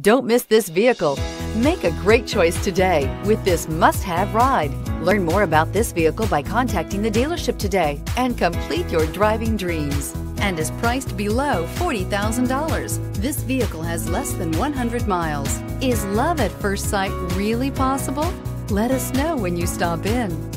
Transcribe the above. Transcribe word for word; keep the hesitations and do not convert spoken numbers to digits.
Don't miss this vehicle. Make a great choice today with this must-have ride. Learn more about this vehicle by contacting the dealership today and complete your driving dreams. And is priced below forty thousand dollars. This vehicle has less than one hundred miles. Is love at first sight really possible? Let us know when you stop in.